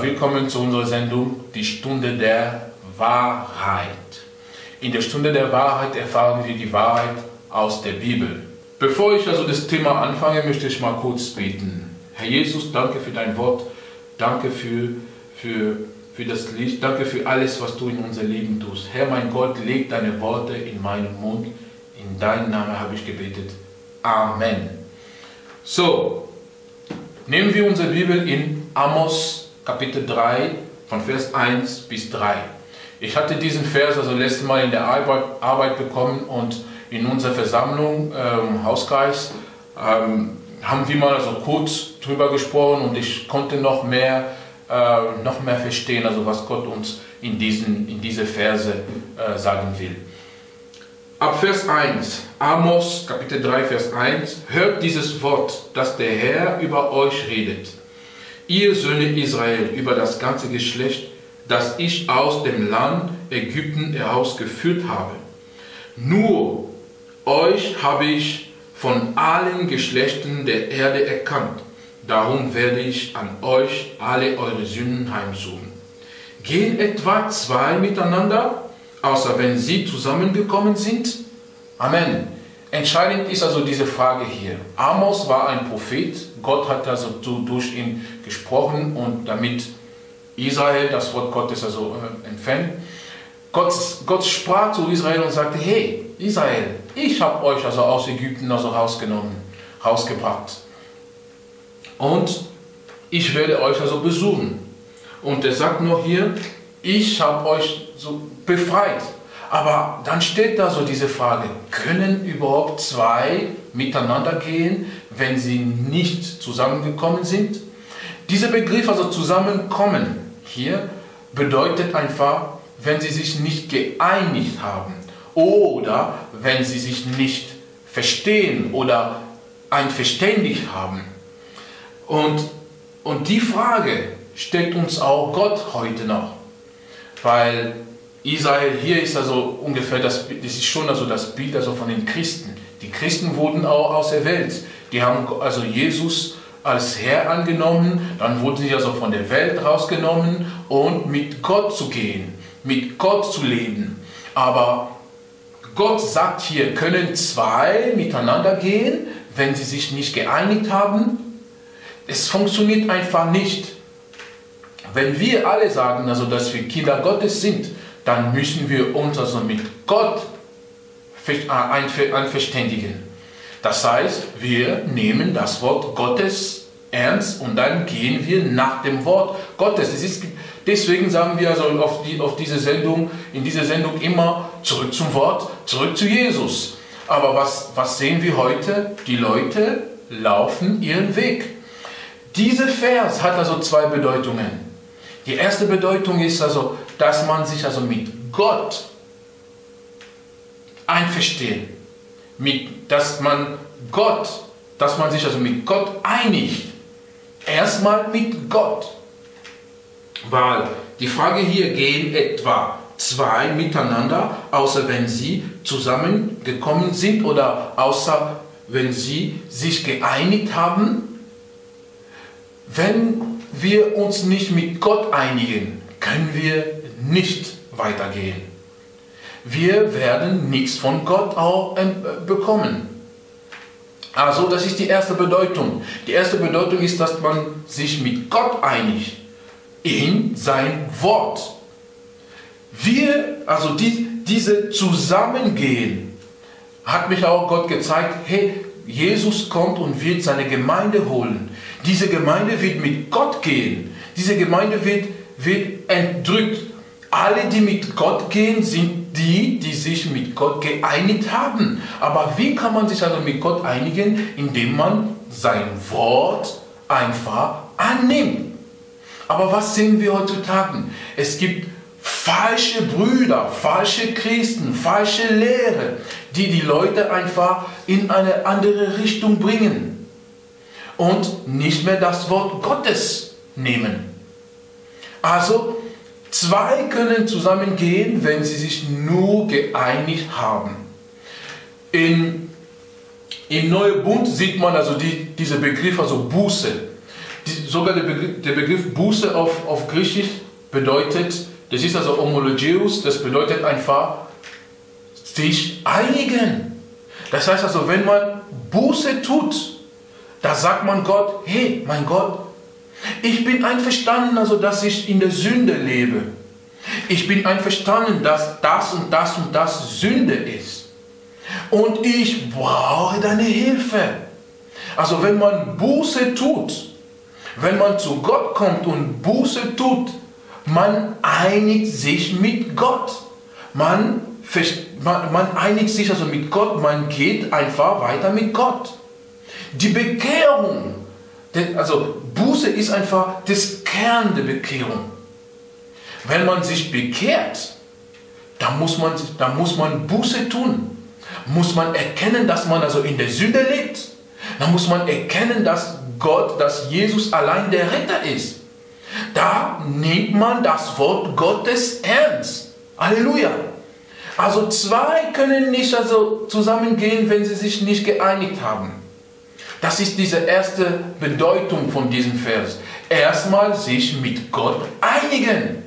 willkommen zu unserer Sendung, die Stunde der Wahrheit. In der Stunde der Wahrheit erfahren wir die Wahrheit aus der Bibel. Bevor ich also das Thema anfange, möchte ich mal kurz beten. Herr Jesus, danke für dein Wort, danke für das Licht, danke für alles, was du in unser Leben tust. Herr, mein Gott, leg deine Worte in meinen Mund, in deinem Namen habe ich gebetet. Amen. So, nehmen wir unsere Bibel in Amos Kapitel 3 von Vers 1 bis 3. Ich hatte diesen Vers also letztes Mal in der Arbeit bekommen und in unserer Versammlung, Hauskreis, haben wir mal also kurz drüber gesprochen und ich konnte noch mehr verstehen, also was Gott uns in diese Verse sagen will. Ab Vers 1, Amos Kapitel 3, Vers 1, hört dieses Wort, das der Herr über euch redet. Ihr Söhne Israel, über das ganze Geschlecht, das ich aus dem Land Ägypten herausgeführt habe. Nur euch habe ich von allen Geschlechten der Erde erkannt. Darum werde ich an euch alle eure Sünden heimsuchen. Gehen etwa zwei miteinander? Außer wenn sie zusammengekommen sind? Amen. Entscheidend ist also diese Frage hier. Amos war ein Prophet, Gott hat also durch ihn gesprochen und damit Israel das Wort Gottes also empfängt. Gott sprach zu Israel und sagte, hey Israel, ich habe euch also aus Ägypten also rausgebracht und ich werde euch also besuchen. Und er sagt nur hier, ich habe euch so befreit. Aber dann steht da so diese Frage, können überhaupt zwei miteinander gehen, wenn sie nicht zusammengekommen sind? Dieser Begriff, also zusammenkommen, hier bedeutet einfach, wenn sie sich nicht geeinigt haben oder wenn sie sich nicht verstehen oder einverständig haben. Und die Frage stellt uns auch Gott heute noch. Weil Israel hier ist also ungefähr, das ist schon also das Bild also von den Christen. Die Christen wurden auch auserwählt. Die haben also Jesus als Herr angenommen, dann wurden sie also von der Welt rausgenommen und mit Gott zu gehen, mit Gott zu leben. Aber Gott sagt hier, können zwei miteinander gehen, wenn sie sich nicht geeinigt haben? Es funktioniert einfach nicht. Wenn wir alle sagen, also dass wir Kinder Gottes sind, dann müssen wir uns also mit Gott verständigen. Das heißt, wir nehmen das Wort Gottes ernst und dann gehen wir nach dem Wort Gottes. Deswegen sagen wir also in dieser Sendung immer zurück zum Wort, zurück zu Jesus. Aber was sehen wir heute? Die Leute laufen ihren Weg. Dieser Vers hat also zwei Bedeutungen. Die erste Bedeutung ist also, dass man sich also mit Gott einversteht, dass man sich also mit Gott einigt. Erstmal mit Gott. Weil die Frage hier, gehen etwa zwei miteinander, außer wenn sie zusammengekommen sind oder außer wenn sie sich geeinigt haben? Wenn wir uns nicht mit Gott einigen, können wir nicht weitergehen. Wir werden nichts von Gott auch bekommen. Also das ist die erste Bedeutung. Die erste Bedeutung ist, dass man sich mit Gott einigt. In sein Wort. Diese Zusammengehen hat mich auch Gott gezeigt, hey, Jesus kommt und wird seine Gemeinde holen. Diese Gemeinde wird mit Gott gehen. Diese Gemeinde wird entrückt. Alle, die mit Gott gehen, sind die, die sich mit Gott geeinigt haben. Aber wie kann man sich also mit Gott einigen? Indem man sein Wort einfach annimmt. Aber was sehen wir heutzutage? Es gibt falsche Brüder, falsche Christen, falsche Lehre, die Leute einfach in eine andere Richtung bringen. Und nicht mehr das Wort Gottes nehmen. Also, zwei können zusammengehen, wenn sie sich nur geeinigt haben. Im Neuen Bund sieht man also diese Begriffe, also Buße. Sogar der Begriff Buße auf Griechisch bedeutet, das ist also homologeus, das bedeutet einfach sich einigen. Das heißt also, wenn man Buße tut, da sagt man Gott, hey, mein Gott, ich bin einverstanden, also dass ich in der Sünde lebe. Ich bin einverstanden, dass das und das und das Sünde ist. Und ich brauche deine Hilfe. Also wenn man Buße tut, wenn man zu Gott kommt und Buße tut, man einigt sich mit Gott. Man einigt sich also mit Gott, man geht einfach weiter mit Gott. Die Bekehrung, also Buße ist einfach das Kern der Bekehrung. Wenn man sich bekehrt, dann muss man Buße tun. Muss man erkennen, dass man also in der Sünde lebt. Dann muss man erkennen, dass Gott, dass Jesus allein der Retter ist. Da nimmt man das Wort Gottes ernst. Halleluja. Also zwei können nicht also zusammengehen, wenn sie sich nicht geeinigt haben. Das ist diese erste Bedeutung von diesem Vers. Erstmal sich mit Gott einigen.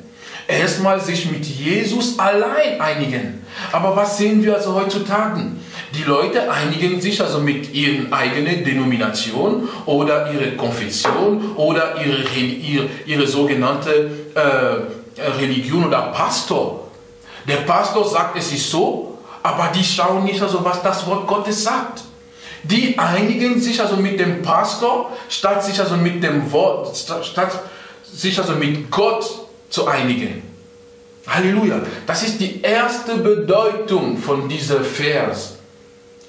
Erstmal sich mit Jesus allein einigen. Aber was sehen wir also heutzutage? Die Leute einigen sich also mit ihrer eigenen Denomination oder ihrer Konfession oder ihre sogenannte Religion oder Pastor. Der Pastor sagt, es ist so, aber die schauen nicht also, was das Wort Gottes sagt. Die einigen sich also mit dem Pastor, statt sich also mit dem Wort, statt sich also mit Gott zu einigen. Halleluja. Das ist die erste Bedeutung von diesem Vers.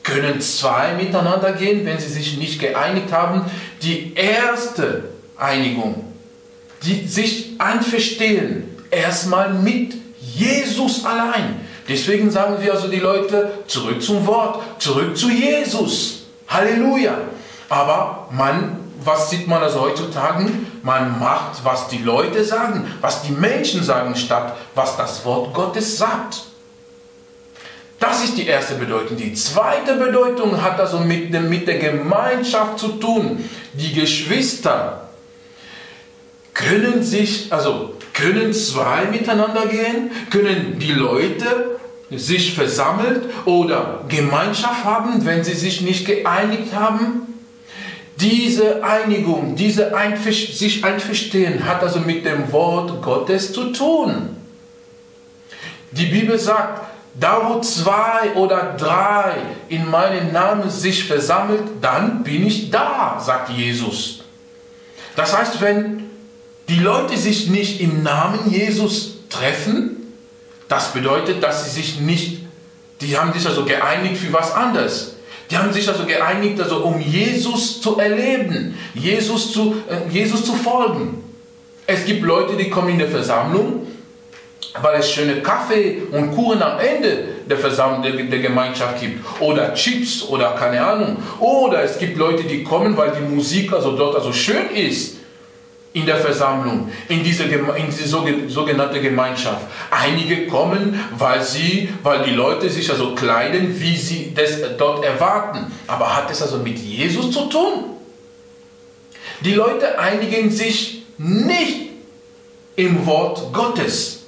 Können zwei miteinander gehen, wenn sie sich nicht geeinigt haben? Die erste Einigung, die sich einverstehen, erstmal mit Jesus allein. Deswegen sagen wir also die Leute, zurück zum Wort, zurück zu Jesus. Halleluja. Aber was sieht man also heutzutage? Man macht, was die Leute sagen, was die Menschen sagen, statt was das Wort Gottes sagt. Das ist die erste Bedeutung. Die zweite Bedeutung hat also mit der Gemeinschaft zu tun. Die Geschwister können zwei miteinander gehen, können die Leute sich versammelt oder Gemeinschaft haben, wenn sie sich nicht geeinigt haben. Diese Einigung, sich einverstehen, hat also mit dem Wort Gottes zu tun. Die Bibel sagt, da wo zwei oder drei in meinem Namen sich versammelt, dann bin ich da, sagt Jesus. Das heißt, wenn die Leute sich nicht im Namen Jesus treffen, das bedeutet, dass sie sich nicht, die haben sich also geeinigt für was anderes. Die haben sich also geeinigt, also um Jesus zu erleben, Jesus zu folgen. Es gibt Leute, die kommen in der Versammlung, weil es schöne Kaffee und Kuchen am Ende der Gemeinschaft gibt. Oder Chips oder keine Ahnung. Oder es gibt Leute, die kommen, weil die Musik also dort also schön ist. In der Versammlung, in diese sogenannte Gemeinschaft. Einige kommen, weil die Leute sich also kleiden, wie sie das dort erwarten. Aber hat es also mit Jesus zu tun? Die Leute einigen sich nicht im Wort Gottes.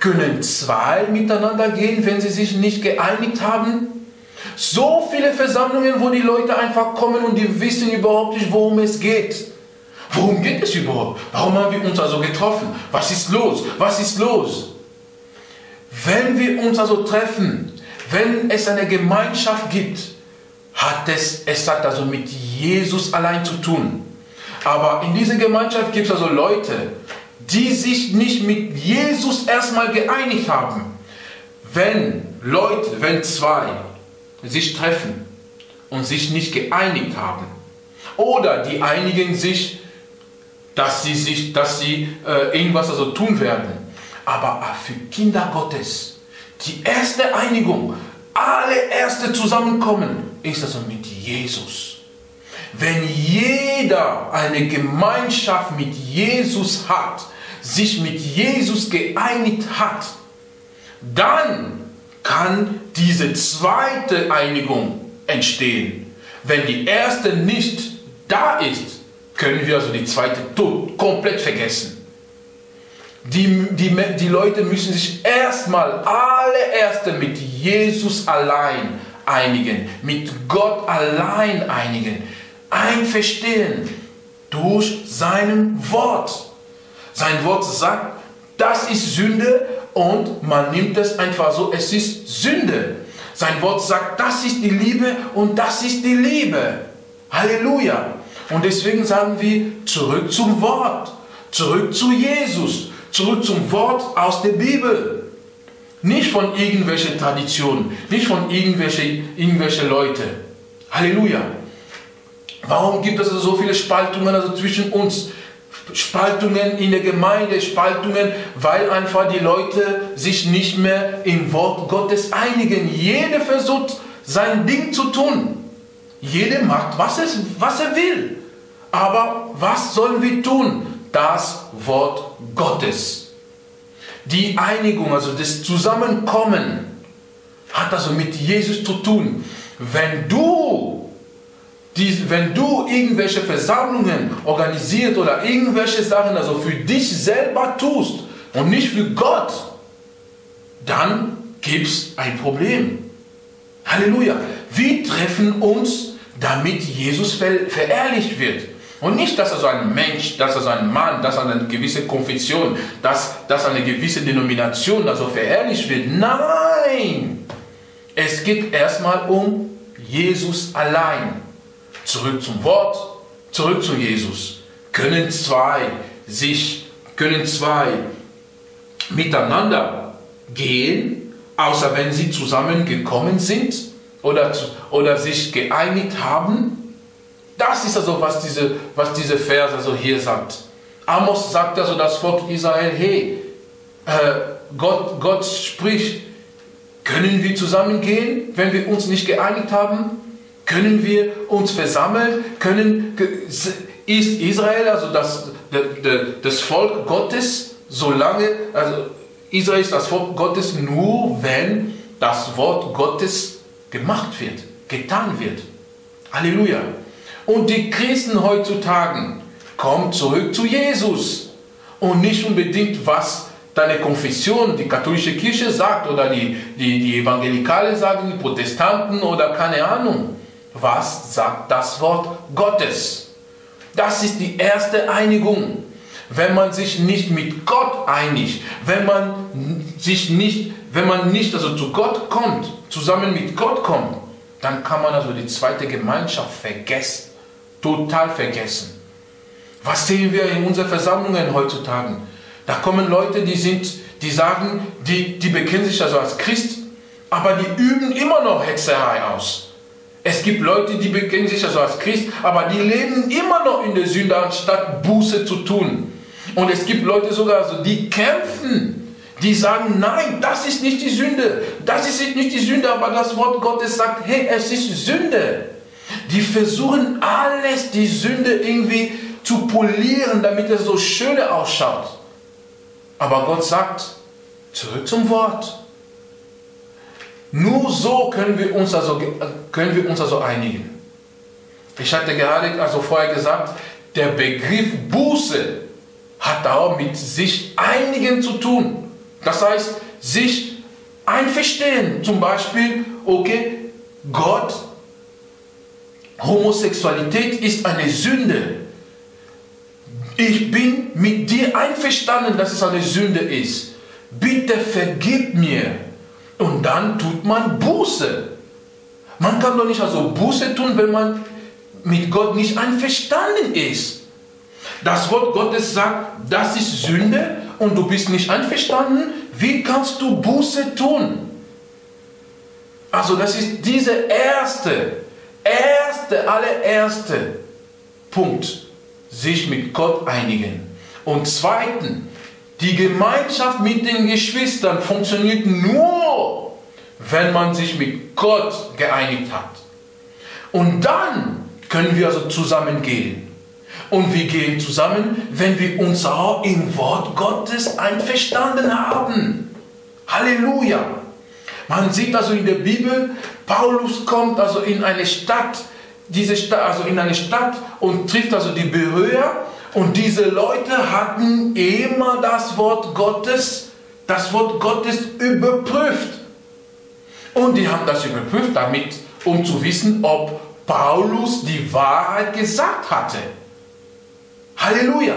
Können zwei miteinander gehen, wenn sie sich nicht geeinigt haben? So viele Versammlungen, wo die Leute einfach kommen und die wissen überhaupt nicht, worum es geht. Worum geht es überhaupt? Warum haben wir uns also getroffen? Was ist los? Was ist los? Wenn wir uns also treffen, wenn es eine Gemeinschaft gibt, hat also mit Jesus allein zu tun. Aber in dieser Gemeinschaft gibt es also Leute, die sich nicht mit Jesus erstmal geeinigt haben. Wenn zwei sich treffen und sich nicht geeinigt haben, oder die einigen sich, dass sie irgendwas also tun werden. Aber für Kinder Gottes, die erste Einigung, alle erste Zusammenkommen, ist also mit Jesus. Wenn jeder eine Gemeinschaft mit Jesus hat, sich mit Jesus geeinigt hat, dann kann diese zweite Einigung entstehen. Wenn die erste nicht da ist, können wir also die zweite Tod komplett vergessen. Die Leute müssen sich erstmal, allererste mit Jesus allein einigen, mit Gott allein einigen, einverstehen durch sein Wort. Sein Wort sagt, das ist Sünde und man nimmt es einfach so, es ist Sünde. Sein Wort sagt, das ist die Liebe und das ist die Liebe. Halleluja. Und deswegen sagen wir, zurück zum Wort, zurück zu Jesus, zurück zum Wort aus der Bibel. Nicht von irgendwelchen Traditionen, nicht von irgendwelchen Leuten. Halleluja. Warum gibt es also so viele Spaltungen also zwischen uns? Spaltungen in der Gemeinde, Spaltungen, weil einfach die Leute sich nicht mehr im Wort Gottes einigen. Jeder versucht, sein Ding zu tun. Jeder macht, was er will. Aber was sollen wir tun? Das Wort Gottes. Die Einigung, also das Zusammenkommen, hat also mit Jesus zu tun. Wenn du irgendwelche Versammlungen organisierst oder irgendwelche Sachen also für dich selber tust und nicht für Gott, dann gibt es ein Problem. Halleluja. Wir treffen uns, damit Jesus verherrlicht wird. Und nicht, dass also ein Mensch, dass also ein Mann, dass eine gewisse Konfession, dass eine gewisse Denomination also verherrlicht wird. Nein! Es geht erstmal um Jesus allein. Zurück zum Wort, zurück zu Jesus. Können zwei miteinander gehen, außer wenn sie zusammengekommen sind oder sich geeinigt haben? Das ist also, was diese Verse also hier sagt. Amos sagt also das Volk Israel, hey, Gott spricht, können wir zusammengehen, wenn wir uns nicht geeinigt haben? Können wir uns versammeln? Ist Israel, also das Volk Gottes, solange, also Israel ist das Volk Gottes nur, wenn das Wort Gottes gemacht wird, getan wird. Halleluja. Und die Christen heutzutage, kommen zurück zu Jesus und nicht unbedingt, was deine Konfession, die katholische Kirche sagt oder die Evangelikale sagen, die Protestanten oder keine Ahnung. Was sagt das Wort Gottes? Das ist die erste Einigung. Wenn man sich nicht mit Gott einigt, wenn man nicht also zu Gott kommt, zusammen mit Gott kommt, dann kann man also die zweite Gemeinschaft vergessen, total vergessen. Was sehen wir in unseren Versammlungen heutzutage? Da kommen Leute, die bekennen sich also als Christ, aber die üben immer noch Hexerei aus. Es gibt Leute, die bekennen sich also als Christ, aber die leben immer noch in der Sünde, anstatt Buße zu tun. Und es gibt Leute sogar, also, die kämpfen, die sagen, nein, das ist nicht die Sünde. Das ist nicht die Sünde, aber das Wort Gottes sagt, hey, es ist Sünde. Die versuchen alles, die Sünde irgendwie zu polieren, damit es so schön ausschaut. Aber Gott sagt, zurück zum Wort. Nur so können wir uns also einigen. Ich hatte gerade also vorher gesagt, der Begriff Buße hat auch mit sich einigen zu tun. Das heißt, sich einverstehen. Zum Beispiel, okay, Gott, Homosexualität ist eine Sünde. Ich bin mit dir einverstanden, dass es eine Sünde ist. Bitte vergib mir. Und dann tut man Buße. Man kann doch nicht also Buße tun, wenn man mit Gott nicht einverstanden ist. Das Wort Gottes sagt, das ist Sünde und du bist nicht einverstanden. Wie kannst du Buße tun? Also das ist dieser allererste Punkt. Sich mit Gott einigen. Und zweitens, die Gemeinschaft mit den Geschwistern funktioniert nur, wenn man sich mit Gott geeinigt hat. Und dann können wir also zusammen gehen. Und wir gehen zusammen, wenn wir uns auch im Wort Gottes einverstanden haben. Halleluja! Man sieht also in der Bibel, Paulus kommt also in eine Stadt, diese Stadt, also in eine Stadt und trifft also die Berührer. Und diese Leute hatten immer das Wort Gottes überprüft. Und die haben das überprüft, damit, um zu wissen, ob Paulus die Wahrheit gesagt hatte. Halleluja!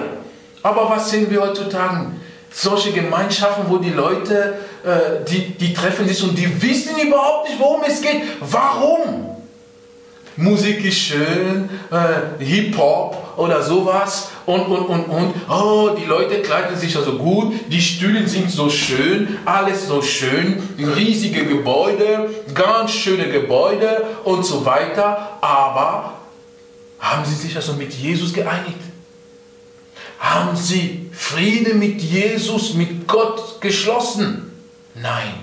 Aber was sehen wir heutzutage? Solche Gemeinschaften, wo die Leute, die treffen sich und die wissen überhaupt nicht, worum es geht. Warum? Musik ist schön, Hip-Hop oder sowas und. Oh, die Leute kleiden sich also gut, die Stühle sind so schön, alles so schön, riesige Gebäude, ganz schöne Gebäude und so weiter. Aber haben sie sich also mit Jesus geeinigt? Haben sie Friede mit Jesus, mit Gott geschlossen? Nein.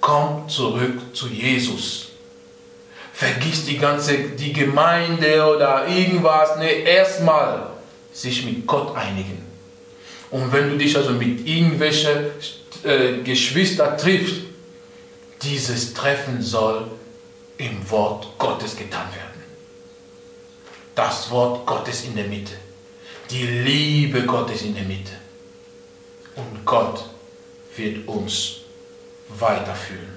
Komm zurück zu Jesus. Vergiss die Gemeinde oder irgendwas. Nee, erstmal sich mit Gott einigen. Und wenn du dich also mit irgendwelchen Geschwistern triffst, dieses Treffen soll im Wort Gottes getan werden. Das Wort Gottes in der Mitte. Die Liebe Gottes in der Mitte. Und Gott wird uns weiterführen.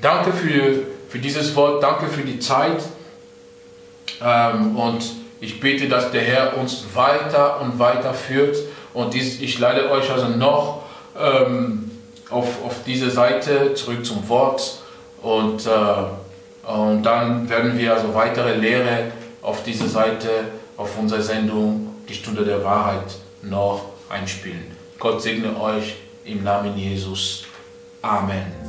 Danke für dieses Wort, danke für die Zeit. Und ich bete, dass der Herr uns weiter und weiter führt. Und ich leite euch also noch auf diese Seite zurück zum Wort. Und dann werden wir also weitere Lehre auf diese Seite auf unserer Sendung Die Stunde der Wahrheit noch einspielen. Gott segne euch im Namen Jesus. Amen.